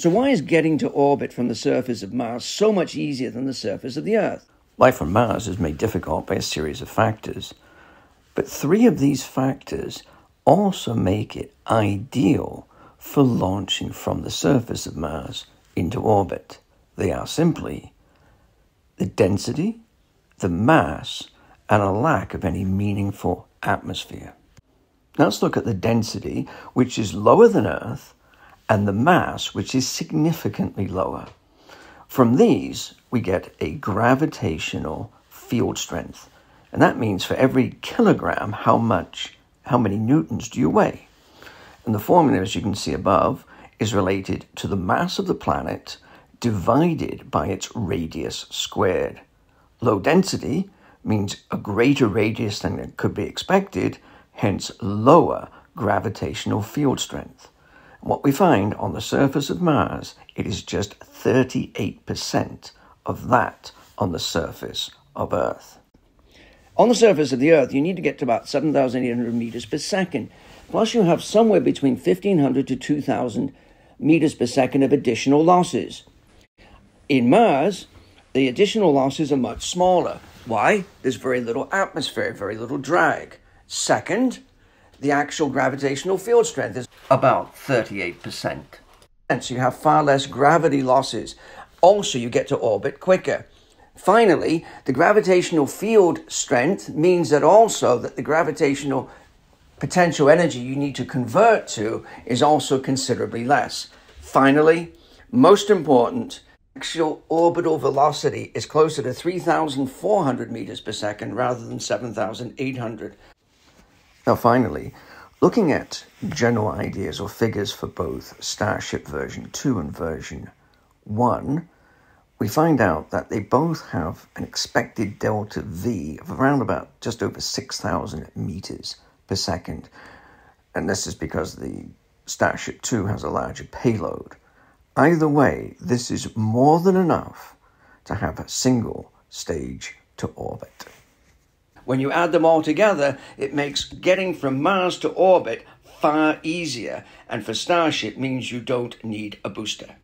So why is getting to orbit from the surface of Mars so much easier than the surface of the Earth? Life on Mars is made difficult by a series of factors, but three of these factors also make it ideal for launching from the surface of Mars into orbit. They are simply the density, the mass, and a lack of any meaningful atmosphere. Now let's look at the density, which is lower than Earth, and the mass, which is significantly lower. From these, we get a gravitational field strength. And that means for every kilogram, how many newtons do you weigh? And the formula, as you can see above, is related to the mass of the planet divided by its radius squared. Low density means a greater radius than could be expected, hence lower gravitational field strength. What we find on the surface of Mars, it is just 38% of that on the surface of Earth. On the surface of the Earth, you need to get to about 7,800 meters per second. Plus, you have somewhere between 1,500 to 2,000 meters per second of additional losses. In Mars, the additional losses are much smaller. Why? There's very little atmosphere, very little drag. Second, the actual gravitational field strength is about 38%. And so you have far less gravity losses. Also, you get to orbit quicker. Finally, the gravitational field strength means that also that the gravitational potential energy you need to convert to is also considerably less. Finally, most important, actual orbital velocity is closer to 3,400 meters per second rather than 7,800. Now finally, looking at general ideas or figures for both Starship version 2 and version 1, we find out that they both have an expected delta V of around about just over 6,000 meters per second. And this is because the Starship 2 has a larger payload. Either way, this is more than enough to have a single stage to orbit. When you add them all together, it makes getting from Mars to orbit far easier, and for Starship means you don't need a booster.